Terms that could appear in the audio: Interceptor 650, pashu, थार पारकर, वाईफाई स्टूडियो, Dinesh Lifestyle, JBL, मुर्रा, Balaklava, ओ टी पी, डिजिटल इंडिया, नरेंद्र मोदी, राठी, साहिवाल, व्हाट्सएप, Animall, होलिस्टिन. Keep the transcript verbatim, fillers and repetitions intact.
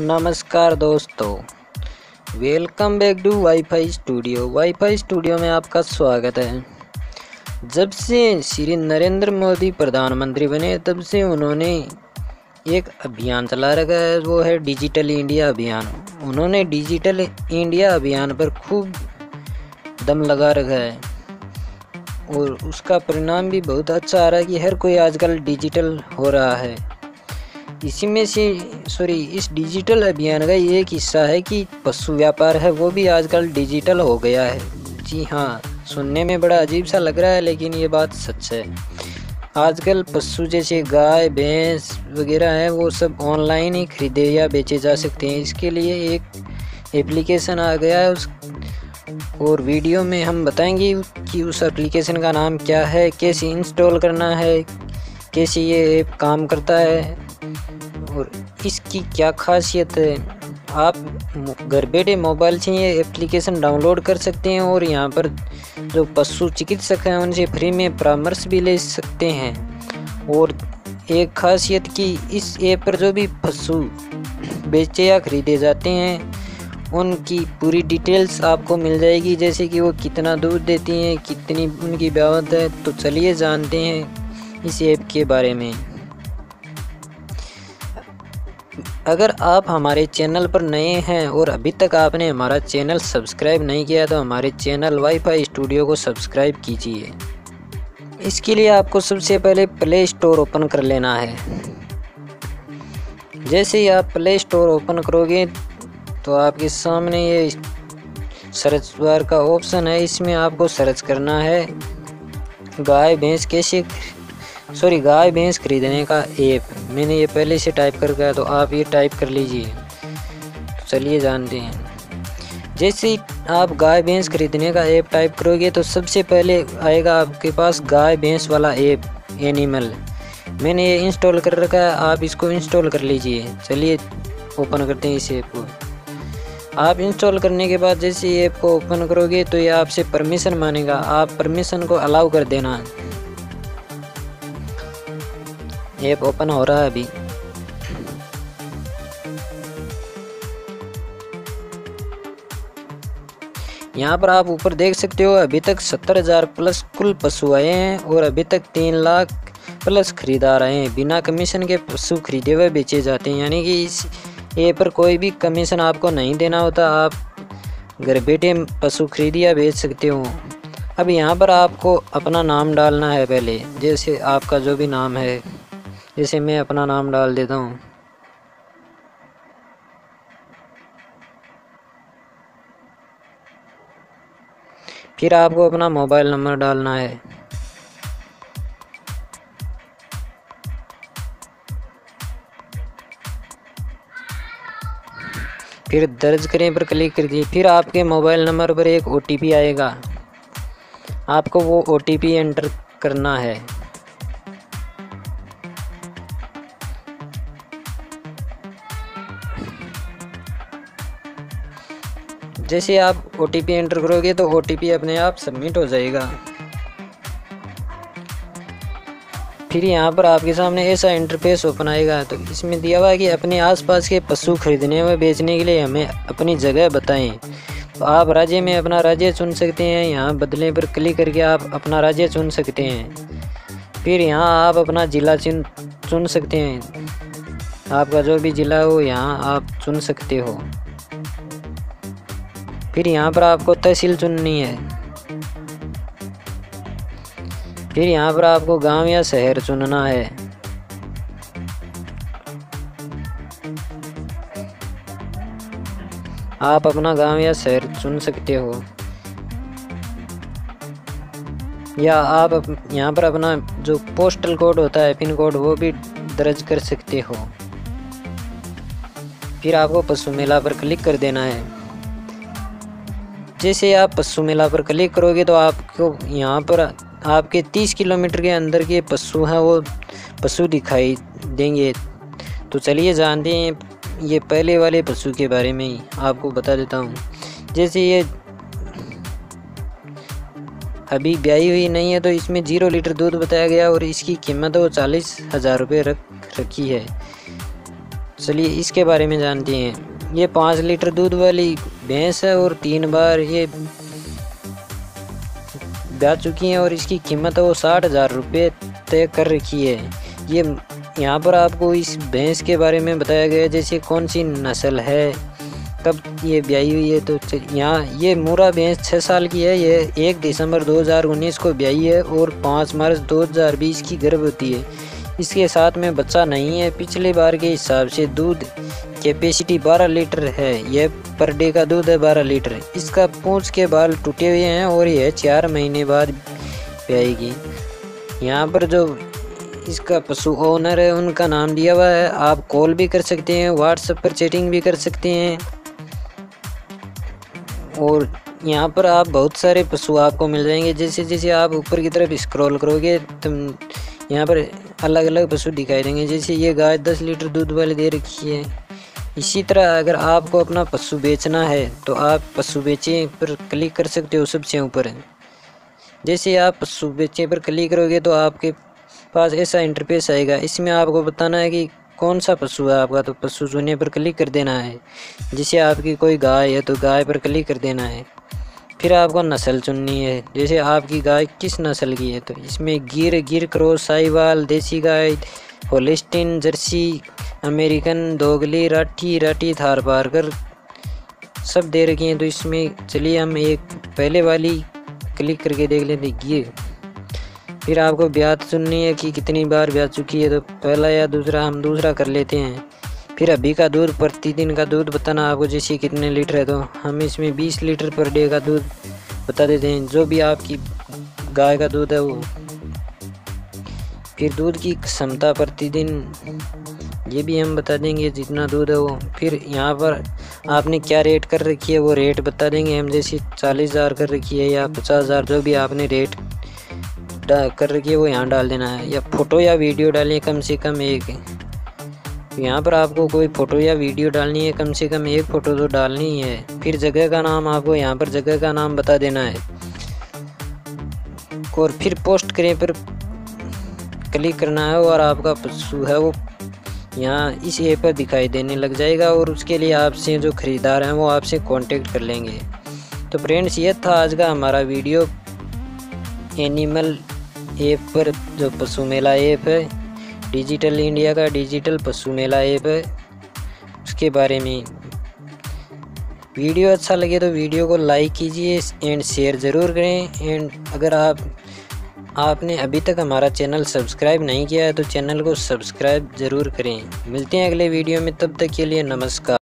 नमस्कार दोस्तों, welcome back to वाईफाई स्टूडियो। वाईफाई स्टूडियो में आपका स्वागत है। जब से श्री नरेंद्र मोदी प्रधानमंत्री बने तब से उन्होंने एक अभियान चला रखा है, वो है डिजिटल इंडिया अभियान। उन्होंने डिजिटल इंडिया अभियान पर खूब दम लगा रखा है और उसका परिणाम भी बहुत अच्छा आ रहा है कि हर कोई आजकल डिजिटल हो रहा है। इसी में से सॉरी इस डिजिटल अभियान का एक हिस्सा है कि पशु व्यापार है, वो भी आजकल डिजिटल हो गया है। जी हाँ, सुनने में बड़ा अजीब सा लग रहा है लेकिन ये बात सच है। आजकल पशु जैसे गाय, भैंस वगैरह हैं, वो सब ऑनलाइन ही खरीदे या बेचे जा सकते हैं। इसके लिए एक एप्लीकेशन आ गया है उस और वीडियो में हम बताएंगे कि उस एप्लीकेशन का नाम क्या है, कैसे इंस्टॉल करना है, कैसे ये ऐप काम करता है और इसकी क्या खासियत है। आप घर बैठे मोबाइल से ये एप्लीकेशन डाउनलोड कर सकते हैं और यहाँ पर जो पशु चिकित्सक हैं उनसे फ्री में परामर्श भी ले सकते हैं। और एक खासियत की इस ऐप पर जो भी पशु बेचे या ख़रीदे जाते हैं उनकी पूरी डिटेल्स आपको मिल जाएगी, जैसे कि वो कितना दूध देती हैं, कितनी उनकी ब्यावत है। तो चलिए जानते हैं इस ऐप के बारे में। अगर आप हमारे चैनल पर नए हैं और अभी तक आपने हमारा चैनल सब्सक्राइब नहीं किया तो हमारे चैनल वाईफाई स्टूडियो को सब्सक्राइब कीजिए। इसके लिए आपको सबसे पहले प्ले स्टोर ओपन कर लेना है। जैसे ही आप प्ले स्टोर ओपन करोगे तो आपके सामने ये सर्च बार का ऑप्शन है, इसमें आपको सर्च करना है गाय भैंस कैसे सॉरी गाय भैंस खरीदने का ऐप। मैंने ये पहले से टाइप कर गया तो आप ये टाइप कर लीजिए। चलिए जानते हैं। जैसे आप गाय भैंस खरीदने का ऐप टाइप करोगे तो सबसे पहले आएगा आपके पास गाय भैंस वाला ऐप एनिमल। मैंने ये इंस्टॉल कर रखा है, आप इसको इंस्टॉल कर लीजिए। चलिए ओपन करते हैं इस ऐप को। आप इंस्टॉल करने के बाद जैसे ऐप को ओपन करोगे तो ये आपसे परमिशन मांगेगा, आप परमिशन को अलाउ कर देना। ऐप ओपन हो रहा है अभी। यहाँ पर आप ऊपर देख सकते हो अभी तक सत्तर हजार प्लस कुल पशु आए हैं और अभी तक तीन लाख प्लस खरीदार आए हैं। बिना कमीशन के पशु खरीदे हुए बेचे जाते हैं, यानी कि इस ये पर कोई भी कमीशन आपको नहीं देना होता, आप घर बैठे पशु खरीदिया बेच सकते हो। अब यहाँ पर आपको अपना नाम डालना है पहले, जैसे आपका जो भी नाम है, जैसे मैं अपना नाम डाल देता हूँ। फिर आपको अपना मोबाइल नंबर डालना है। फिर दर्ज करें पर क्लिक कर दीजिए। फिर आपके मोबाइल नंबर पर एक ओ टी पी आएगा, आपको वो ओ टी पी एंटर करना है। जैसे आप ओ टी पी एंटर करोगे तो ओ टी पी अपने आप सबमिट हो जाएगा। फिर यहाँ पर आपके सामने ऐसा इंटरफेस ओपन आएगा, तो इसमें दिया हुआ है कि अपने आसपास के पशु खरीदने व बेचने के लिए हमें अपनी जगह बताएं। तो आप राज्य में अपना राज्य चुन सकते हैं, यहाँ बदलने पर क्लिक करके आप अपना राज्य चुन सकते हैं। फिर यहाँ आप अपना ज़िला चुन चुन सकते हैं, आपका जो भी ज़िला हो यहाँ आप चुन सकते हो। फिर यहाँ पर आपको तहसील चुननी है। फिर यहाँ पर आपको गांव या शहर चुनना है। आप अपना गांव या शहर चुन सकते हो, या आप यहाँ पर अपना जो पोस्टल कोड होता है, पिन कोड, वो भी दर्ज कर सकते हो। फिर आपको पशु मेला पर क्लिक कर देना है। जैसे आप पशु मेला पर क्लिक करोगे तो आपको यहाँ पर आपके तीस किलोमीटर के अंदर के पशु हैं वो पशु दिखाई देंगे। तो चलिए जानते हैं ये पहले वाले पशु के बारे में ही आपको बता देता हूँ। जैसे ये अभी ब्याई हुई नहीं है तो इसमें ज़ीरो लीटर दूध बताया गया और इसकी कीमत वो चालीस हज़ार रुपये रख रखी है। चलिए इसके बारे में जानते हैं। ये पाँच लीटर दूध वाली भैंस है और तीन बार ये जा चुकी हैं और इसकी कीमत है वो साठ हज़ार रुपये तय कर रखी है। ये यहाँ पर आपको इस भैंस के बारे में बताया गया है, जैसे कौन सी नस्ल है, कब ये ब्याई हुई है। तो यहाँ ये मुर्रा भैंस छः साल की है, ये एक दिसंबर दो हज़ार उन्नीस को ब्याई है और पाँच मार्च दो हज़ार बीस की गर्भवती है। इसके साथ में बच्चा नहीं है। पिछले बार के हिसाब से दूध कैपेसिटी बारह लीटर है। यह पर डे का दूध है बारह लीटर। इसका पूँछ के बाल टूटे हुए हैं और यह चार महीने बाद ब्याएगी। यहाँ पर जो इसका पशु ओनर है उनका नाम दिया हुआ है। आप कॉल भी कर सकते हैं, व्हाट्सएप पर चैटिंग भी कर सकते हैं और यहाँ पर आप बहुत सारे पशु आपको मिल जाएंगे। जैसे जैसे आप ऊपर की तरफ स्क्रॉल करोगे तो यहाँ पर अलग अलग पशु दिखाई देंगे। जैसे ये गाय दस लीटर दूध वाली दे रखी है। इसी तरह अगर आपको अपना पशु बेचना है तो आप पशु बेचें पर क्लिक कर सकते हो, सबसे ऊपर। जैसे आप पशु बेचें पर क्लिक करोगे तो आपके पास ऐसा इंटरफेस आएगा। इसमें आपको बताना है कि कौन सा पशु है आपका, तो पशु चुनने पर क्लिक कर देना है। जैसे आपकी कोई गाय है तो गाय पर क्लिक कर देना है। फिर आपको नस्ल चुननी है, जैसे आपकी गाय किस नस्ल की है। तो इसमें गिर गिर क्रॉस, साहिवाल, देसी गाय, होलिस्टिन, जर्सी, अमेरिकन, दोगली, राठी राठी, थार पारकर सब दे रखी हैं। तो इसमें चलिए हम एक पहले वाली क्लिक करके देख लेते गिर। फिर आपको ब्याज चुननी है कि कितनी बार ब्याज चुकी है, तो पहला या दूसरा, हम दूसरा कर लेते हैं। फिर अभी का दूध, प्रतिदिन का दूध बताना आपको, जैसे कितने लीटर है। तो हम इसमें बीस लीटर पर डे का दूध बता देते हैं, जो भी आपकी गाय का दूध है वो। फिर दूध की क्षमता प्रतिदिन ये भी हम बता देंगे जितना दूध है वो। फिर यहाँ पर आपने क्या रेट कर रखी है वो रेट बता देंगे हम, जैसे चालीस हज़ार कर रखी है या पचास हज़ार, जो भी आपने रेट कर रखिए वो यहाँ डाल देना है। या फ़ोटो या वीडियो डालिए कम से कम एक। यहाँ पर आपको कोई फ़ोटो या वीडियो डालनी है, कम से कम एक फ़ोटो तो डालनी है। फिर जगह का नाम, आपको यहाँ पर जगह का नाम बता देना है। और फिर पोस्ट करें पर क्लिक करना है और आपका पशु है वो यहाँ इस ऐप पर दिखाई देने लग जाएगा और उसके लिए आपसे जो ख़रीदार हैं वो आपसे कॉन्टेक्ट कर लेंगे। तो फ्रेंड्स, ये था आज का हमारा वीडियो एनिमल ऐप पर, जो पशु मेला ऐप है, डिजिटल इंडिया का डिजिटल पशु मेला ऐप है, उसके बारे में। वीडियो अच्छा लगे तो वीडियो को लाइक कीजिए एंड शेयर ज़रूर करें। एंड अगर आप आपने अभी तक हमारा चैनल सब्सक्राइब नहीं किया है तो चैनल को सब्सक्राइब ज़रूर करें। मिलते हैं अगले वीडियो में, तब तक के लिए नमस्कार।